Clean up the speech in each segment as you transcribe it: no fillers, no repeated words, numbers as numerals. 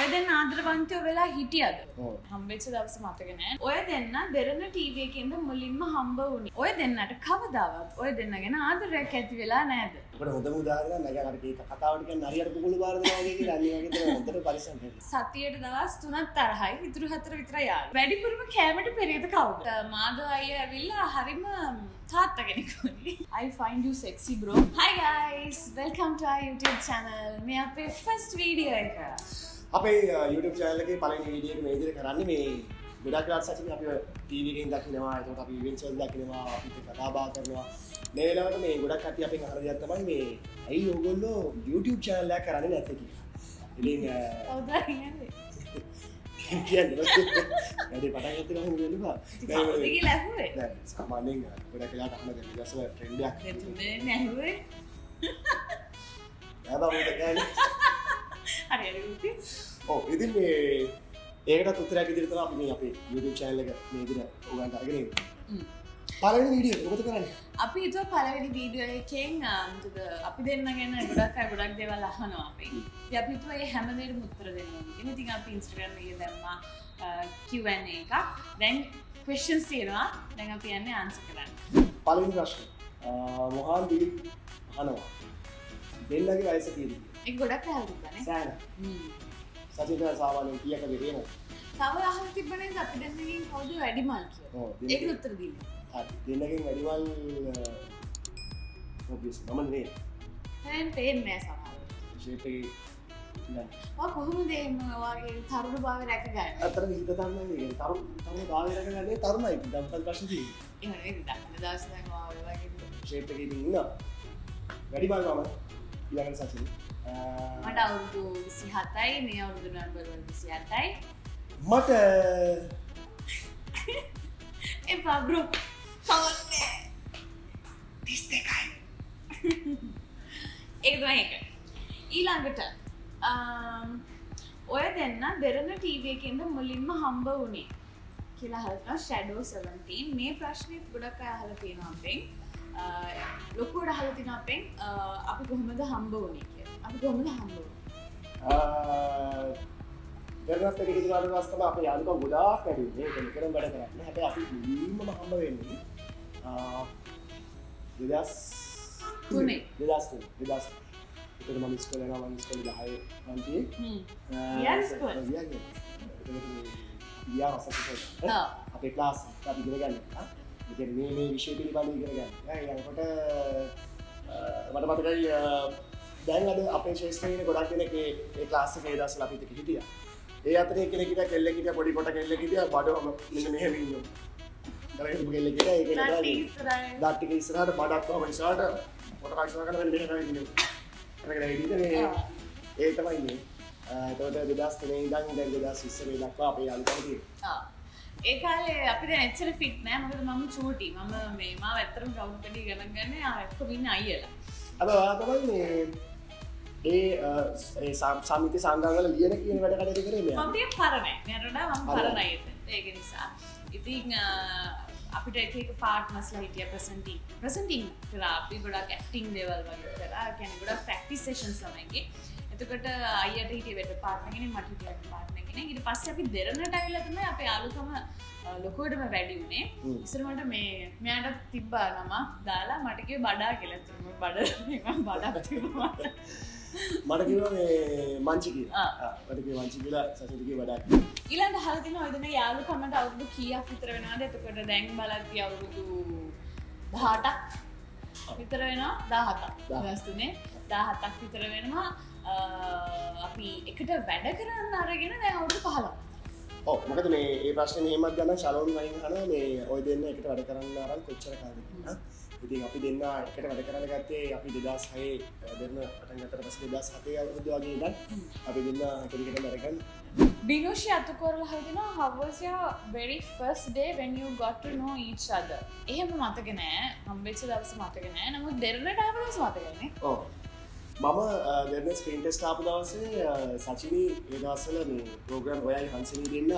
ඔය දෙන්න ආදරවන්තයෝ වෙලා හිටියද? ඔව්. හම්බෙච්ච දවස මතක නෑ. ඔය දෙන්න දෙරණ ටීවී එකේ ඉඳන් මුලින්ම හම්බ වුණේ. ඔය දෙන්නට කවදාවත් ඔය දෙන්න ගැන ආදරයක් ඇති වෙලා නෑද? ඔබට හොඳම උදාහරණයක් නැගකට මේ කතාවට කියන්නේ හරියට කුකුළු බාර දෙනවා කියලා. අනිත් වගේ දේ හොඳට පරිස්සම් කරන්න. සතියට දවස් 3ක් තරහයි, ඉතුරු 4 විතරයි යාළුවා. වැඩිපුරම කැමරට පෙරේත කවුද? මාධව අයියා ඇවිල්ලා හරිම තාත්තා කෙනෙක් වගේ. I find you sexy bro. Hi guys, welcome to our YouTube channel. මේ අපේ first video එක. අපේ YouTube channel එකේ පළවෙනි වීඩියෝ එක මේ විදිහට කරන්නේ මේ ගොඩක් වෙලාවට සැකෙන අපි TV එකෙන් දකිනවා එතකොට අපි events වල දකිනවා අපිත් කතා බහ කරනවා මේ වෙලාවට මේ ගොඩක් අපි අපේ හරියක් තමයි මේ ඇයි ඕගොල්ලෝ YouTube channel එක කරන්නේ නැත්තේ කියලා. ඉතින් කවුද කියන්නේ? කියන්නේ වැඩි පටන් ගත්තේ කොහොමද කියලා. කවුද කියලා ඇහුවේ? දැන් සාමාන්‍යයෙන් ගොඩක් වෙලාවට අහන දේ ඉස්සර trend එකක්. ඒ තුනේ නැහුවේ. ආවම ගානේ अरे अरे ओ इधर में एक रात उत्तराखंड इधर तो आपने YouTube चैनल लगा मेरे इधर उगान टाइगर ने पालावेनी वीडियो तो क्या करने आपने इधर पालावेनी वीडियो है केंग तो आपने देना क्या ना बुरा कर देवा लाखन वापे या आपने तो ये हैमलेट मुद्रा देना होगी नहीं तो आपने Instagram में ये देना Q&A का then questions देना then आपने याने answer करना पालावेनी प्रश्न मोहन दीप हनवा दिल लगे वैसे किए एक गोड़ा क्या हो रहा है सर सच में सावालों किया कभी रेमो सावाल हम किस बने जाते हैं दिन लगे कौन जो एडिमाल किया एक उत्तर दी हाँ दिन लगे एडिमाल ऑब्वियस नमन रे हैं पेन में सावाल शेपे ना वाह कोहम दे वाके तारुण बावे रख गए अतर भी इतना तारुण नहीं तारुण तारुण बावे रख गए तारुण नहीं दंपल पास नहीं इन्होंने दाखने दास नहीं वावे वाके शेपे की नहीं ना एडिमाल वामन इलाके साथ ही मट आउट तो सिहाता ही मैं आउट तो नंबर वन तो सिहाता ही मट ए बाबू सामने तीस देखा है एक दो एक इलाके टाइम और दिन ना देरने टीवी के इंदर मुलीन में हम्बा होने के लिए हल्का शैडो 17 मैं प्रश्न बुड़ा का हल्के नाम दें ලොකුවට අහලා තිනා අපෙන් අපි කොහොමද හම්බ වුනේ කියලා. අපි කොහොමද හම්බ වුනේ? දෙවස් දෙකක ඉඳලා වස්තම අපේ යාළුකම් ගොඩාක් වැඩි වුණේ. ඒක නිකරම වැඩ කරන්නේ. හැබැයි අපි මුලින්ම හම්බ වෙන්නේ 2003. 2003. ඒකට මම ඉස්කෝලේ යනවා. මම ඉස්කෝලේ 10 90. යස් කොල්. යාස් සතුට. අපේ ක්ලාස් එක අපි ඉගෙන ගන්නවා. ඉතින් මේ විෂය පිළිබඳව ඉගෙන ගන්න. එතකොට මට මතකයි දැන් අද අපේ ශිෂ්‍යයිනේ ගොඩක් දෙනෙක් මේ ක්ලාස් එකේ දවස්වල අපි දෙක හිටියා. ඒ අතරේ කෙනෙක් ඉතින් කෙල්ලෙක් ඉතින් පොඩි කොට කෙල්ලෙක් ඉතින් බඩම මෙන්න මෙහෙම ඉන්නවා. කරගෙන කෙල්ලෙක් ඉතින් ඒක නේද? දාට් එක ඉස්සරහට බඩක් කොහොම ඉස්සරහට කොට කක්ෂණ කරන වෙන්නේ නැහැ ඉන්නේ. කරගෙන ඉතින් ඒ තමයි මේ. එතකොට 2003 ඉඳන් දැන් 2020 දක්වා අපේ යාළුවා තියෙනවා. ආ ඒ කාලේ අපි දැන් ඇත්තට ෆිට් නෑ මොකද මම චූටි මම මේ මාව ඇත්තටම ග්‍රවුන්ඩ් එකේ ගණන් ගන්න ආ එක්ක ඉන්න අයියලා අද ඔයා තමයි මේ ඒ සමිති සංගම් වල ලියන කියන වැඩ කටයුතු කරේ මෙයා මම ටික පර නෑ මම වඩා මම පර නෑ ඒක නිසා ඉතින් අපිට එක එක පාර්ට්නර්ස්ලා හිටියා ප්‍රසන්ටින් කරා අපි ගොඩක් ඇක්ටිං ලෙවල් වගේ කරා කියන්නේ ගොඩක් ප්‍රැක්ටිස් සෙෂන්ස් තමයි ගියේ එතකොට අයියට හිටියේ වැඩ පාර්ට්නර් කෙනෙක් මට හිටියා පාර්ට්නර් කෙනෙක් ඊට පස්සේ අපි දෙරණට ආවිලා තමයි අපේ යාළුකම ලොකුවටම වැඩි වුණේ ඉතින් මට මේ මෙයාට තිබ්බා නම දාලා මට කිව්වේ බඩා කියලා එතකොට මම බඩක් තිබුණා මට කිව්වා මේ මංචි කියලා මට කිව්වා මංචි කියලා සසුදු කිව්වා බඩක් ඊළඟ අහලා තිනවා එදින යාළුකමට අවුරුදු කීයක් විතර වෙනවද එතකොට දැන් බලද්දී අවුරුදු 18ක් විතර වෙනවා 17ක් දවස්තුනේ 17ක් විතර වෙනවා අපි එකට වැඩ කරන්න අරගෙන දැන් අවුරුදු 15ක්. ඔව් මොකද මේ මේ ප්‍රශ්නේ මෙහෙමත් ගන්න ශලෝන් වයින් අහනවා මේ ඔය දෙන්න එකට වැඩ කරන්න ආරල් කොච්චර කාලෙද කියලා. ඉතින් අපි දෙන්න එකට වැඩ කරන්න ගත්තේ අපි 2006 දෙන්න පටන් ගත්තට පස්සේ 2007 අවුරුදු වගේ ඉඳන් අපි දෙන්න ක්‍රිකට් කරගෙන Binushi අතකොරලා හදිනවා how was your very first day when you got to know each other. එහෙම මතක නෑ හම්බෙච්ච දවස මතක නෑ නමුත් දෙරණට ආව දවස මතක නෑ. ඔව් මම දෙන්න ස්ක්‍රීන් ටෙස්ට් ආපු දවසේ සචිනි ඒ දවස්වල මේ ප්‍රෝග්‍රෑම් ඔයයි හංසනි දෙන්න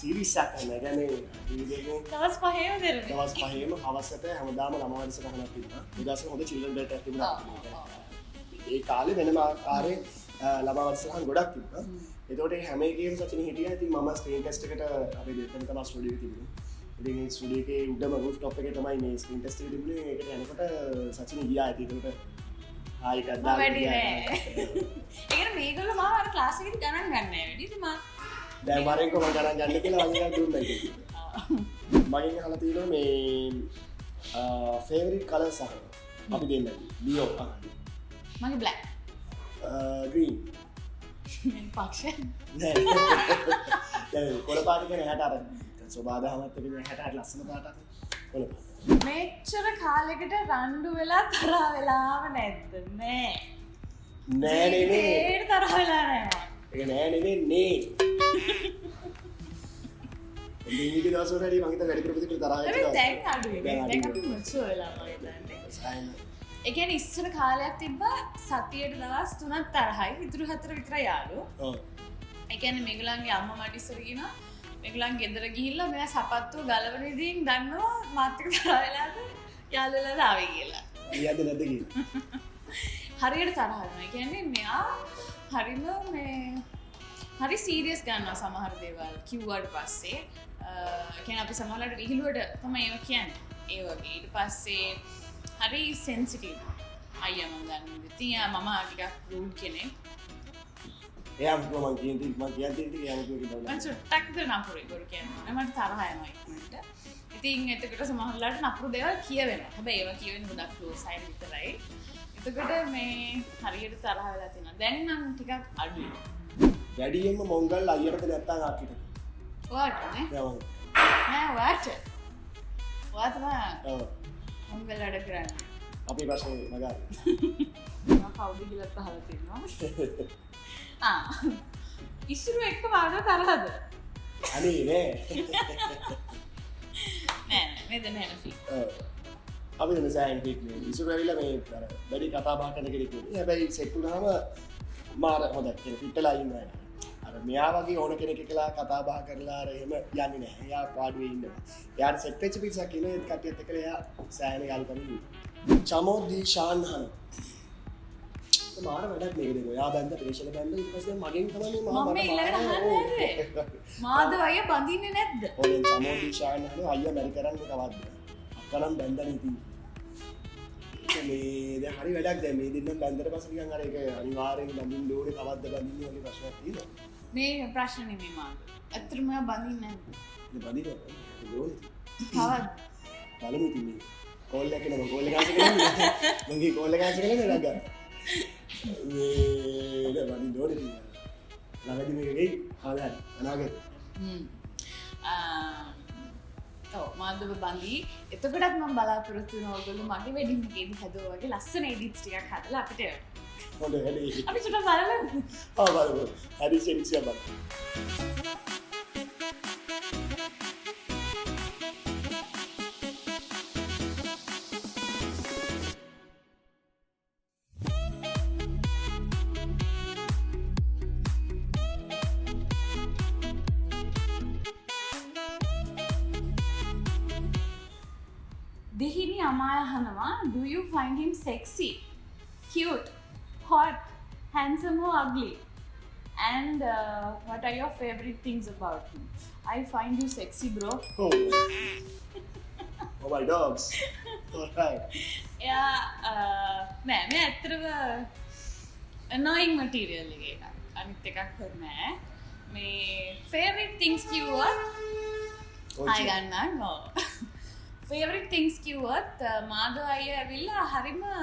සීරීස් එකක් කරනවා. يعني ඉතින් දවස් 5ම දෙරනේ. දවස් 5ම හවසට හැමදාම ළමා විශ්ව ගණනක් තිබුණා. ඒ දවස්වල හොඳ චිල්ඩ්‍රන් ඩේ එකක් තිබුණා. ඒ කාලේ වෙනම ආකාරයේ ළමා විශ්ව ගණන් ගොඩක් තිබුණා. ඒතකොට හැම එකේම සචින් හිටියා. ඉතින් මම ස්ක්‍රීන් ටෙස්ට් එකට අපි දෙපැත්තම තමයි ස්ටුඩියෝ එකේ තිබුණේ. ඉතින් මේ ස්ටුඩියෝ එකේ උඩම රූෆ් ටොප් එකේ තමයි මේ ස්ක්‍රීන් ටෙස්ට් එක තිබුණේ. ඒකට යනකොට සචින් ගියා. ඒකට ආයි කද්දා වැඩි නෑ. ඒකට මේගොල්ලෝ මාව අර ක්ලාස් එකෙන් ගණන් ගන්න නෑ වැඩි. ඉතින් මම දැන් වරෙන් කොහොමද ගණන් ගන්න කියලා වංගා දුන්නා ඉතින්. මගෙන් අහලා තියෙනවා මේ ෆේවරිට් කලර්ස් අහන්න. අපි දෙන්න බියෝ අහන්න. මගේ බ්ලැක්. green. Pakshan. नहीं नहीं कोलपाटी के नहीं हटा रहे सुबह आधा हमारे तभी नहीं हटा लास्ट में हटा कोल मैं चुरा खा लेके टा रांडू वेला तरा वेला हम नहीं नहीं तरा वेला नहीं नहीं नहीं की दासों ने ये मांगी तो गरीब लोगों की तरा वेला अबे देख ना डूबे देख ना मच्छू वेला मांगी एक यानी इस चुन खाले अब तीन बार साथी एक दवास तूना तरहाई इधर हतर वितरा यारो एक यानी मेगलांग याम्मा माटी सरी ना मेगलांग केंद्र की हिला मेरा सापातू गालवनी दिन दानो मातिक तरहाईला तो यालो ला दावे कीला याद ना देगी हरी एक तरहाई ना एक यानी मैं आ हरी लो मैं हरी सीरियस गाना समाहर देवाल क्यूआर पास से क्या हरी सेंसिटिव आई एम अंदाज़ में ती या मामा आगे का रूल के ने ये हम को मांगिए ती कि हम को किधर मैं छोड़ टक दे ना पूरे कर के ना मैं तारा है मैं इतना इतनी इतने कुछ समाहल लड़ ना पूरे देवा किया बना है भाई ये वाकी ये बुदा क्लोज साइन इतना है इतने कुछ मैं हरी ये तारा है लाती ना देन ना ठीक है आलू डैडी ये मैं मंगल आई ये तो लेता है आखिर व्हाट मैं व्हाट व्हाट अंकल लड़क रहा है अपनी बात से मगा ना खाओगी की लगता हालत है ना हाँ इसलिए एक तो बार तो तारा था अरे नहीं तो नहीं ना फिर अभी तो नहीं साइन फिर नहीं इसलिए वाली लम्हे तारा बड़ी कथा बात करने के लिए ये भाई सेट पूरा हम मार हम देखते हैं फिट लाइन में अरे मैं आवाज़ी होने के लिए किला कथा बात कर ला रहे हैं मैं यानी नहीं यार पार्ट भी नहीं यार सेक्टर चीज़ साकी ने इतना किया तकरे यार सहायने गाल करूँगी चमोदीशान हन तो मारा मेरा नहीं देखो यार बंदा प्रेशर बंदा इतना से मारेंगे तो नहीं मारा मम्मी लगा हन है मार दो आया बंदी ने नहीं ओले चमोदीशान हन आया मेरिकरण के कवाद कलम बंदा नहीं थी मैं देखा नहीं बैठा क्या मैं दिन में बंदर पास भी कंगारे के अनिवार्य बंदी लोग एक आवाज़ दबानी नहीं होनी पसंद थी ना मैं प्रश्न नहीं मैं मार अत्र मैं बंदी नहीं बंदी नहीं बोल हाँ बालू में तीन कॉल लेके ना कॉल लेके आंसर करेंगे मंगी कॉल लेके आंसर करेंगे ना क्या मैं बंदी दो नहीं लगा दी मेरे कहीं हाँ यार अनागे तो मार दो बंदी इतना कुछ अब मैं बाला पुरुष ना बोलूँ मार के वेडिंग के दिन खाते होंगे लास्ट ने एडिट्स टिका खाते लापते होंगे अभी छोटा बाला है हाँ बाला हरी सेंट्स या बाला Dehini Amaya Hanawa, do you find him sexy, cute, hot, handsome or ugly? And what are your favorite things about him? I find you sexy, bro. Oh, oh my dogs. Alright. Yeah, मैं अतरव annoying material लेगा. अमित का करना है. मेरे favorite things की वो I got none. Favorite things की बात माधव आई है विल्ला हरिमा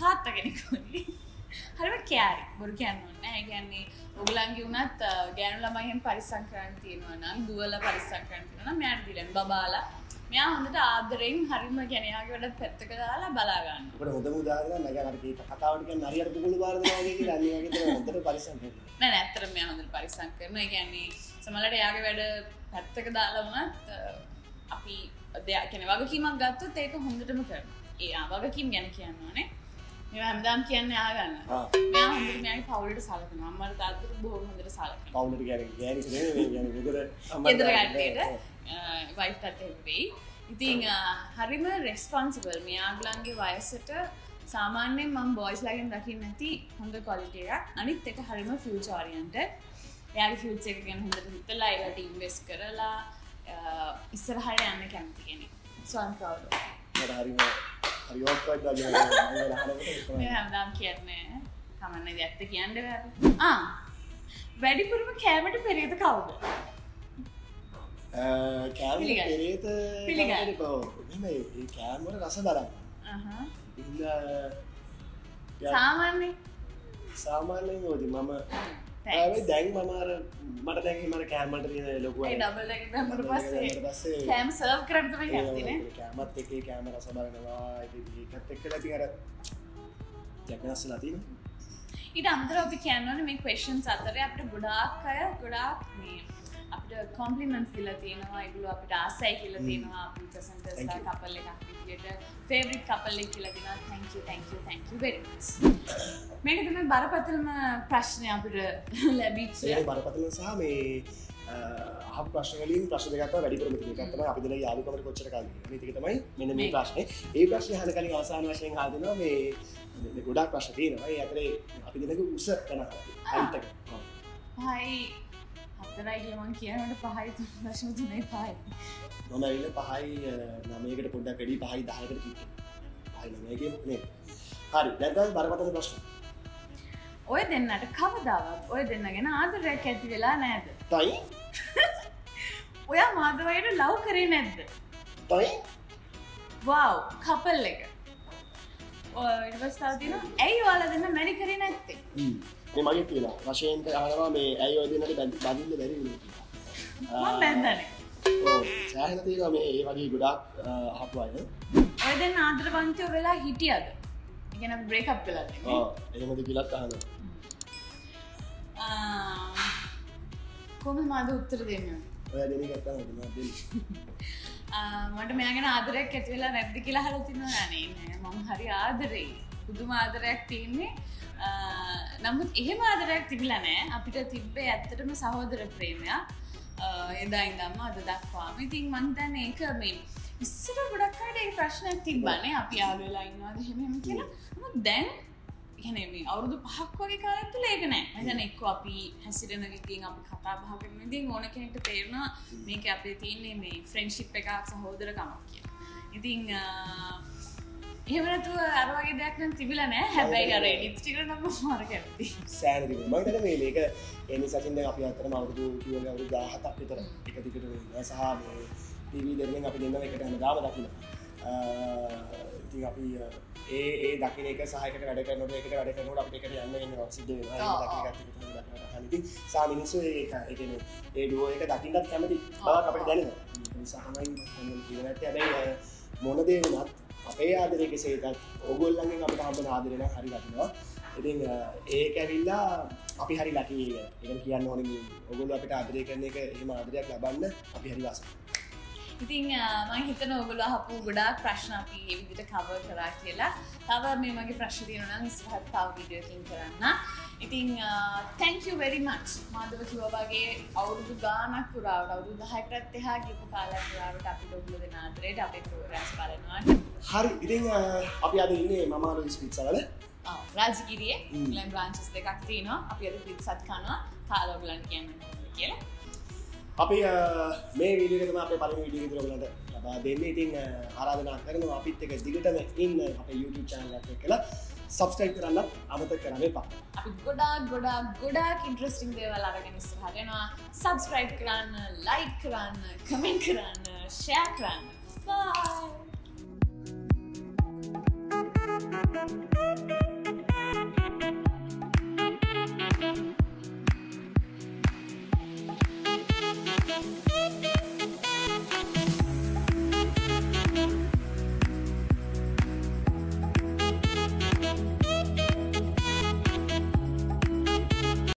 था तक नहीं कोई हरिमा क्या है बोल क्या नो ना क्या नहीं उगलांगी उन्हें तो ग्यारह वाला मायने परिसंक्रांति नो ना दुवाला परिसंक्रांति नो ना मैं आती रहूँ बाबा आला मैं आने तो आप दरेंग हरिमा क्या नहीं आगे वाला फैट का आला बालागान पर होते मुझे आगे ना अध्याय क्या ने वागा की मांग गातो तेरे को हम दोनों में करना ये आं वागा की मैं ने किया ना ने मैं हमदाम किया ने आ गया ना मैं हम दोनों में आगे पाउलर साला करना हमारे दादू तो बहुत हम दोनों साला करना पाउलर क्या ने क्या ने इधर आते हैं वाइफ ताते हैं भाई इतनी हरी मैं रेस्पॉन्सिबल मैं आग लांगे वायस टा सामान्य मां बॉयज लाइन रखी नहीं थी हम तो क्वालिटी का अनेक तेरे का हरी मैं फ्यूचर ओरिएंटेड යාගේ ෆියුචර් එක ගැන හොඳට හිතලා ඒවා ටීම් වෙස්ට් කරලා ඉස්සරහට යන්න කැමති කෙනෙක්. So I'm proud of you. හරි ඔක්කොයි දාලා යනවා. මම හැමදාම කියන්නේ කමන්නේ දැත්ත කියන්නේ බෑ. වැඩිපුරම කැමරට පෙරේත කවුද? කැමරේ පෙරේත පිළිගන්න බෑ. මේ මේ කැමර රස බලන්න. සාමාන්‍යයෙන් ඕදි මම දැන් මම අර මට දැන් එහෙම අර කැමරට තියෙන ලොකු අය ඩබල් එක දැම්මට පස්සේ කැම සර්ව් කරන්න තමයි කැමති නේ. කැමත් එකේ කැම රස බලනවා. ඒකත් එක්කලා ඉතින් අර ජැපනස්ලා තියෙන ඊට අමතරව අපි කියනවනේ මේ questions අතරේ අපිට ගොඩාක් අය ගොඩාක් මේ අපිට compliments කියලා තියෙනවා. ඒගොල්ලෝ අපිට ආසයි කියලා තියෙනවා. අපි presenters ලා couple එකක් විදියට favorite couple එක කියලා දෙනවා. Thank you thank you thank you very much. මේක තමයි බරපතලම ප්‍රශ්නේ අපිට ලැබිච්ච. ඒ බරපතල සහ මේ අහපු ප්‍රශ්න වලින් ප්‍රශ්න දෙකක් තමයි වැඩිපුරම තියෙන්නේ. එකක් තමයි අපි දෙන යාළුකමට කොච්චර කාලෙද. මේ ටික තමයි මෙන්න මේ ප්‍රශ්නේ. ඒ ප්‍රශ්නේ අහන කලින් අවසාන වශයෙන් අහලා දෙනවා මේ ගොඩාක් ප්‍රශ්න තියෙනවා. ඒ අතරේ අපි දෙනක උස යනවා අන්තික. පහයි හතරයි කියලා මම කියනකොට පහයි 3.35යි. මම ඉන්නේ පහයි 9කට පොඩ්ඩක් වැඩි පහයි 10කට කිව්වා. පහයි 9 කියමු නේ. හරි දැන් තමයි බරපතල ප්‍රශ්න. ඔය දෙන්නට කවදාවත් ඔය දෙන්න ගැන ආදරයක් ඇති වෙලා නැද්ද? තයි. ඔයා මාධවයට ලව් කරේ නැද්ද? තයි. wow couple එක. ඊට පස්සේ තව දිනවා ඇයි ඔයාලා දෙන්න මැරි කරේ නැත්තේ? මේ මගේ කියලා. රෂේන්ට අහනවා මේ ඇයි ඔය දෙන්නට බඳින්න බැරි වුණේ කියලා. මම බැඳන්නේ. ඔව්. සෑහෙන තියෙනවා මේ ඒ වගේ ගොඩාක් අහපු අය. ඔය දෙන්න ආදරවන්තයෝ වෙලා හිටියද? ඒ කියන්නේ අපි බ්‍රේක් අප් වෙලාද? ඔව්. එහෙමද කියලාත් අහනවා. කොහොමද මම උත්තර දෙන්නේ? ඔයා දෙන්නේ නැත්තම් මම දෙන්නේ. මට මෙයාගෙන ආදරයක් ඇති වෙලා නැද්ද කියලා අහලා තිනවා නේ නෑ මම හරි ආදරෙයි පුදුම ආදරයක් තියෙන්නේ නමුත් එහෙම ආදරයක් තිබිලා නෑ අපිට තිබ්බේ ඇත්තටම සහෝදර ප්‍රේමයක් එදා ඉඳන්ම අද දක්වාම ඉතින් මං හිතන්නේ ඒක මේ ඉස්සර ගොඩක් අයට ඒ ප්‍රශ්නයක් තිබ්බනේ අපි යාළු වෙලා ඉන්නවාද එහෙම එහෙම කියලා නමුත් දැන් කියන්නේ මේ අවුරුදු 5ක් වගේ කාලයක් තුල ඒක නෑ මං හිතන්නේ එක්ක අපි හැසිරෙන විදිහෙන් අපි කතා බහ කරන විදිහෙන් ඕන කෙනෙක්ට තේරෙනවා මේක අපේ තියෙන්නේ මේ ෆ්‍රෙන්ඩ්ෂිප් එකක් සහෝදරකමක් කියලා. ඉතින් එහෙම නැතුව අර වගේ දෙයක් නම් තිබිලා නෑ. හැබැයි අර එඩිට් ටිකට නම් මාර කැමති. සෑහෙන තිබුණා. මම හිතන්නේ මේ මේක එන්නේ සතින් දැන් අපි අතරම අවුරුදු කිව්වනේ අවුරුදු 17ක් විතර එක දිගට වෙනවා. සහ මේ ටීවී දෙකෙන් අපි දෙන්නම එකට හැමදාම දකිනවා. ඉතින් අපි ඒ දකින්න එක සහයකට වැඩ කරනකොට ඒකට වැඩ කරනකොට අපිට එකට යන්න වෙනවා සිද්ධ වෙනවා දකින්න ගන්න එක තමයි දකින්න ගන්න. ඉතින් සාමිනිසු ඒක ඒ කියන්නේ ඒ ඩුවෝ එක දකින්නත් කැමති බවක් අපිට දැනෙනවා. ඒ නිසා තමයි මම කියනට හැබැයි මොන දේ වුණත් අපේ ආදරයේ කෙසේ වෙතත් ඕගොල්ලන්ගෙන් අපිට හම්බෙන ආදරේ නම් හරි ලකිනවා. ඉතින් ඒක ඇවිල්ලා අපි හරි ලකි ඒක. ඒක කියන්න ඕනේ මේ ඕගොල්ලෝ අපිට ආදරය කරන එක එහෙම ආදරයක් ලබන්න අපි හරි වාසනාවන්තයි. ඉතින් මම හිතන ඔයගොල්ලෝ අහපු ගොඩාක් ප්‍රශ්න අපි මේ විදිහට කවර් කරා කියලා. තව මේ මගේ ප්‍රශ්න තියෙනවා නම් ඉස්සරහට තව වීඩියෝ එකකින් කරන්න. ඉතින් thank you very much. Madhava කිව්වාගේ අවුරුදු ගානක් පුරාවට අවුරුදු 10කටත් එහා ගිහපු කාලයක් පුරාවට අපි ඔයගොල්ලෝ දෙන ආදරේට අපේ ප්‍රෝග්‍රෑම්ස් බලනවා. හරි. ඉතින් අපි අද ඉන්නේ මමාලෝ ස්පීඩ්සවල. ආ රාජගිරියේ ඊළඟ බ්‍රාන්චස් දෙකක් තියෙනවා. අපි අද පිටසත් කරනවා. තාල ඔයගොල්ලන් කියන්නේ කියලා. අපි මේ විඩියකටම අපේ පළවෙනි වීඩියෝ එක ඔයගලන්ට ලබා දෙන්නේ. ඉතින් ආරාධනා කරනවා අපිත් එක්ක දිගටම ඉන්න අපේ YouTube channel එකට කියලා subscribe කරන්නත් අමතක කරන්න එපා. අපි ගොඩාක් interesting දේවල් අරගෙන ඉස්සරහට යනවා. subscribe කරන්න, like කරන්න, comment කරන්න, share කරන්න. Bye.